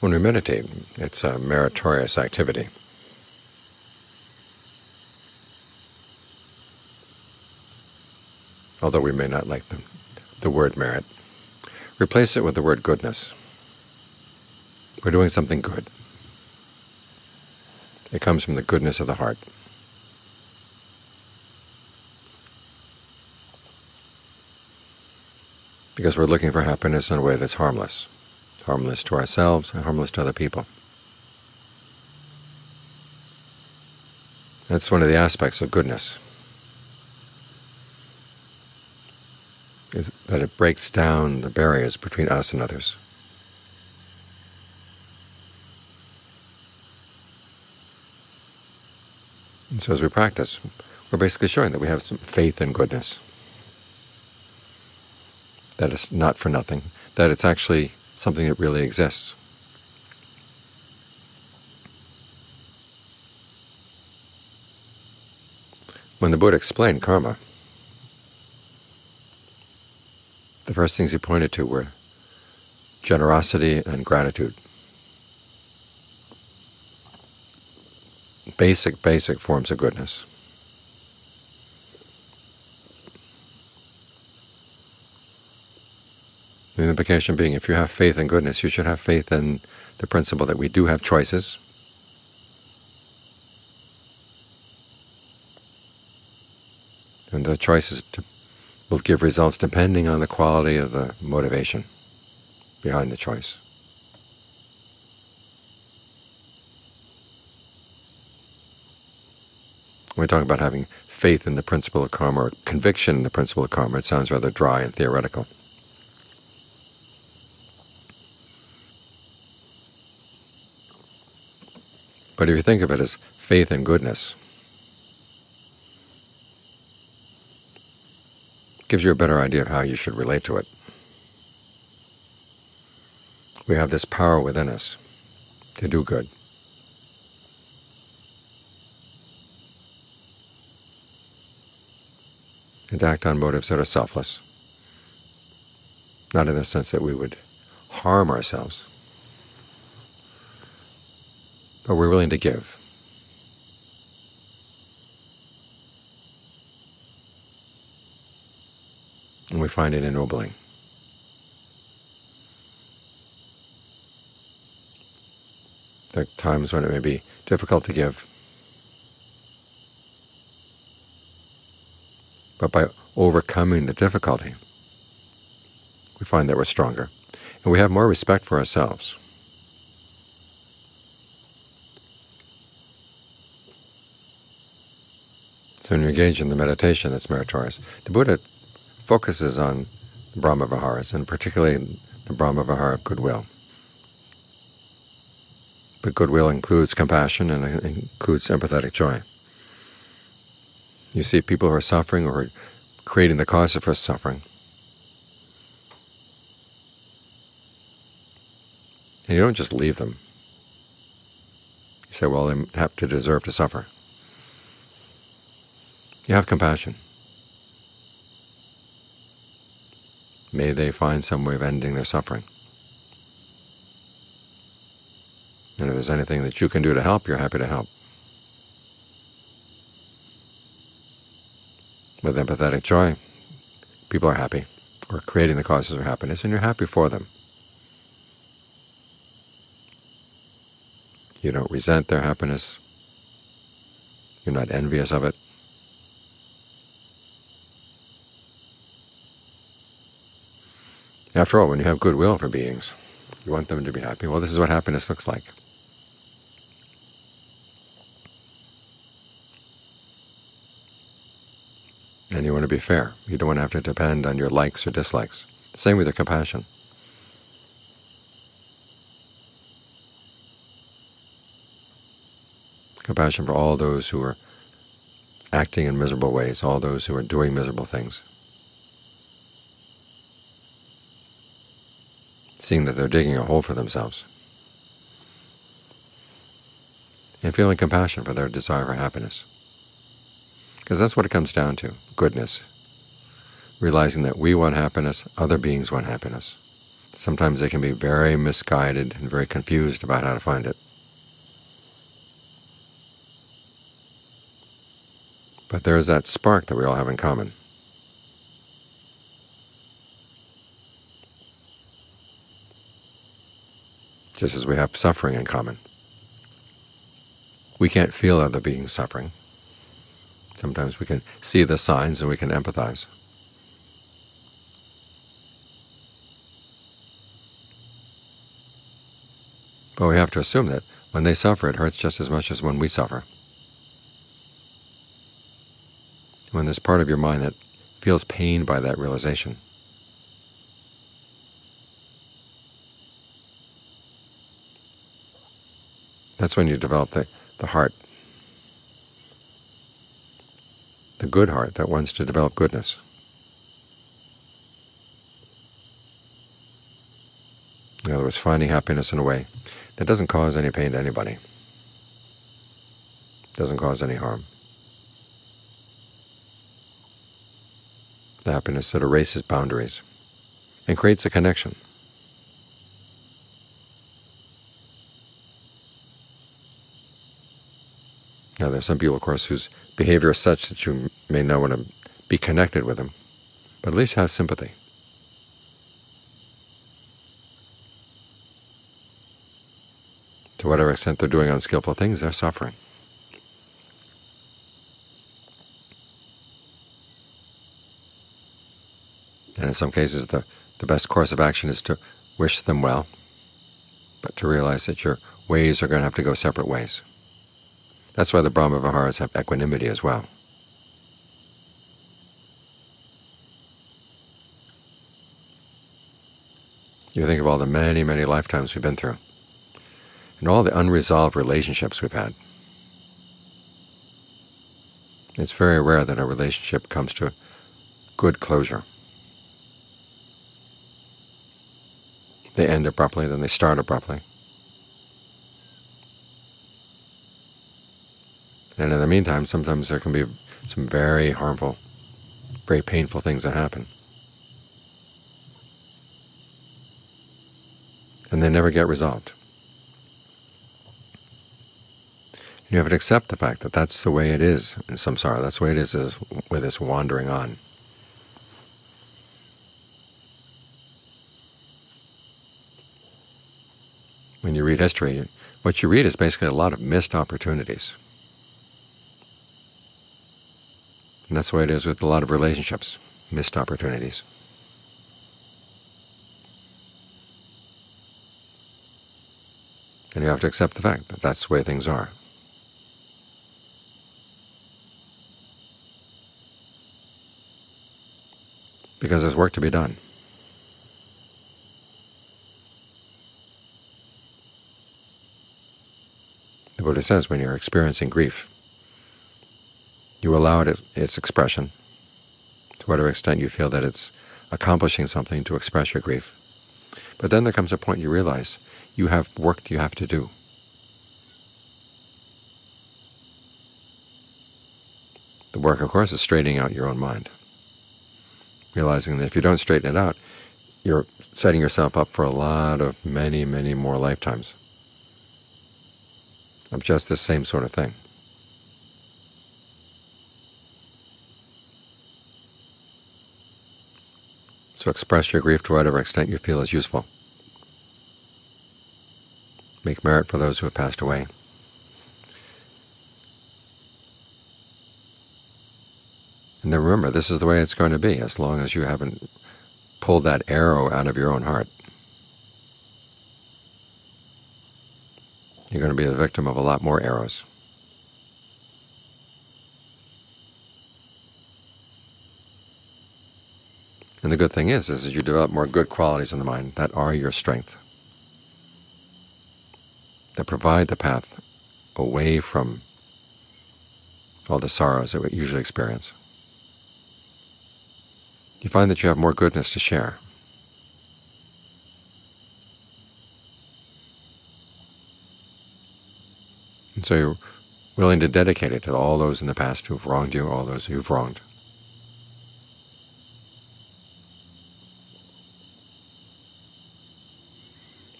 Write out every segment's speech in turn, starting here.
When we meditate, it's a meritorious activity. Although we may not like the word merit, replace it with the word goodness. We're doing something good. It comes from the goodness of the heart. Because we're looking for happiness in a way that's harmless. Harmless to ourselves and harmless to other people. That's one of the aspects of goodness, is that it breaks down the barriers between us and others. And so as we practice, we're basically showing that we have some faith in goodness, that it's not for nothing, that it's actually something that really exists. When the Buddha explained karma, the first things he pointed to were generosity and gratitude. Basic, basic forms of goodness. The implication being, if you have faith in goodness, you should have faith in the principle that we do have choices, and the choices will give results depending on the quality of the motivation behind the choice. When we talk about having faith in the principle of karma or conviction in the principle of karma, it sounds rather dry and theoretical. But if you think of it as faith in goodness, it gives you a better idea of how you should relate to it. We have this power within us to do good. And to act on motives that are selfless, not in the sense that we would harm ourselves. But we're willing to give. And we find it ennobling. There are times when it may be difficult to give, but by overcoming the difficulty, we find that we're stronger, and we have more respect for ourselves. So when you engage in the meditation that's meritorious, the Buddha focuses on the Brahma-viharas, and particularly the Brahma-vihara of goodwill. But goodwill includes compassion and it includes empathetic joy. You see people who are suffering or are creating the cause for suffering, and you don't just leave them. You say, well, they have to deserve to suffer. You have compassion. May they find some way of ending their suffering. And if there's anything that you can do to help, you're happy to help. With empathetic joy, people are happy, or creating the causes of happiness, and you're happy for them. You don't resent their happiness. You're not envious of it. After all, when you have goodwill for beings, you want them to be happy. Well, this is what happiness looks like. And you want to be fair. You don't want to have to depend on your likes or dislikes. The same with your compassion. Compassion for all those who are acting in miserable ways, all those who are doing miserable things. Seeing that they're digging a hole for themselves, and feeling compassion for their desire for happiness. Because that's what it comes down to, goodness. Realizing that we want happiness, other beings want happiness. sometimes they can be very misguided and very confused about how to find it. But there is that spark that we all have in common. Just as we have suffering in common. We can't feel other beings' suffering. Sometimes we can see the signs and we can empathize. But we have to assume that when they suffer, it hurts just as much as when we suffer. When there's part of your mind that feels pained by that realization, that's when you develop the heart, the good heart that wants to develop goodness. In other words, finding happiness in a way that doesn't cause any pain to anybody, doesn't cause any harm. The happiness that erases boundaries and creates a connection. Now, there are some people, of course, whose behavior is such that you may not want to be connected with them, but at least have sympathy. To whatever extent they're doing unskillful things, they're suffering. And in some cases, the best course of action is to wish them well, but to realize that your ways are going to have to go separate ways. That's why the Brahma-Viharas have equanimity as well. You think of all the many, many lifetimes we've been through, and all the unresolved relationships we've had. It's very rare that a relationship comes to good closure. They end abruptly, then they start abruptly. And in the meantime, sometimes there can be some very harmful, very painful things that happen. And they never get resolved. And you have to accept the fact that that's the way it is in samsara, that's the way it is with this wandering on. When you read history, what you read is basically a lot of missed opportunities. And that's the way it is with a lot of relationships, missed opportunities. And you have to accept the fact that that's the way things are. Because there's work to be done. The Buddha says when you're experiencing grief, you allow it its expression, to whatever extent you feel that it's accomplishing something to express your grief. But then there comes a point you realize you have work you have to do. The work, of course, is straightening out your own mind, realizing that if you don't straighten it out, you're setting yourself up for a lot of many, many more lifetimes of just the same sort of thing. So express your grief to whatever extent you feel is useful. Make merit for those who have passed away. And then remember, this is the way it's going to be as long as you haven't pulled that arrow out of your own heart. You're going to be the victim of a lot more arrows. And the good thing is as you develop more good qualities in the mind that are your strength, that provide the path away from all the sorrows that we usually experience. You find that you have more goodness to share. And so you're willing to dedicate it to all those in the past who've wronged you, all those who've wronged.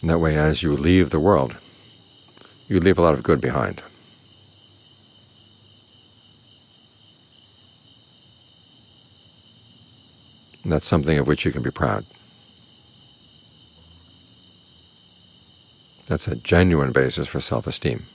And that way, as you leave the world, you leave a lot of good behind. And that's something of which you can be proud. That's a genuine basis for self-esteem.